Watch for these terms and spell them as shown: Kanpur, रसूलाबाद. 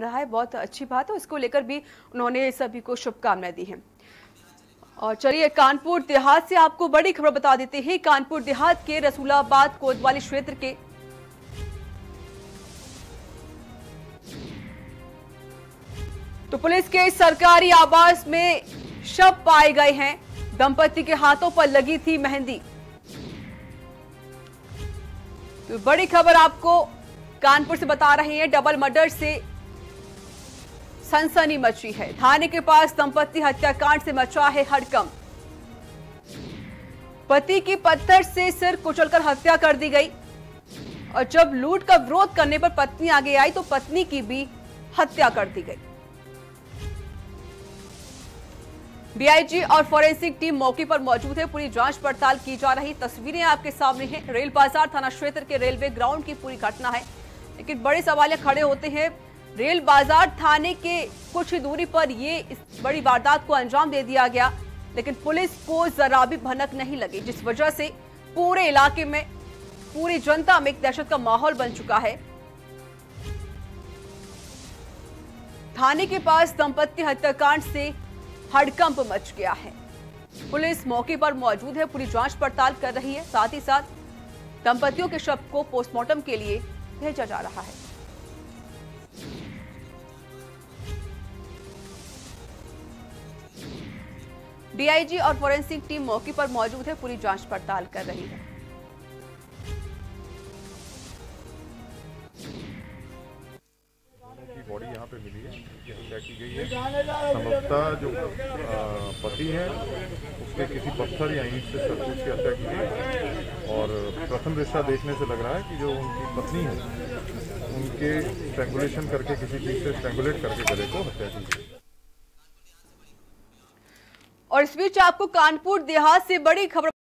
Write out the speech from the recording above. रहा है, बहुत अच्छी बात है। इसको लेकर भी उन्होंने सभी को शुभकामनाएं दी हैं। और चलिए कानपुर देहात से आपको बड़ी खबर बता देते हैं। कानपुर देहात के रसूलाबाद कोतवाली क्षेत्र के तो पुलिस के सरकारी आवास में शव पाए गए हैं। दंपति के हाथों पर लगी थी मेहंदी। तो बड़ी खबर आपको कानपुर से बता रहे हैं। डबल मर्डर से सनसनी मची है। थाने के पास दंपति हत्याकांड से मचा है हड़कंप। पति की पत्थर से सिर कुचलकर हत्या कर दी गई और जब लूट का विरोध करने पर पत्नी आगे आई तो पत्नी की भी हत्या कर दी गई। डीआईजी और फॉरेंसिक टीम मौके पर मौजूद है। पूरी जांच पड़ताल की जा रही। तस्वीरें आपके सामने हैं। रेल बाजार थाना क्षेत्र के रेलवे ग्राउंड की पूरी घटना है, लेकिन बड़े सवाल खड़े होते हैं। रेल बाजार थाने के कुछ ही दूरी पर ये इस बड़ी वारदात को अंजाम दे दिया गया, लेकिन पुलिस को जरा भी भनक नहीं लगी, जिस वजह से पूरे इलाके में पूरी जनता में एक दहशत का माहौल बन चुका है। थाने के पास दंपत्ति हत्याकांड से हड़कंप मच गया है। पुलिस मौके पर मौजूद है, पूरी जांच पड़ताल कर रही है। साथ ही साथ दंपतियों के शव को पोस्टमार्टम के लिए भेजा जा रहा है। डीआईजी और फॉरेंसिक टीम मौके पर मौजूद है, पूरी जांच पड़ताल कर रही है। की बॉडी यहाँ पे मिली है, हत्या की गई है। संभवतः जो पति है उसके किसी पत्थर या ईंट से सर से हत्या की गई है और प्रथम दृष्टया देखने से लग रहा है कि जो उनकी पत्नी है उनके स्ट्रैंगुलेशन करके किसी चीज से स्ट्रैंगुलेट करके गले को हत्या की गई है। और इस बीच आपको कानपुर देहात से बड़ी खबर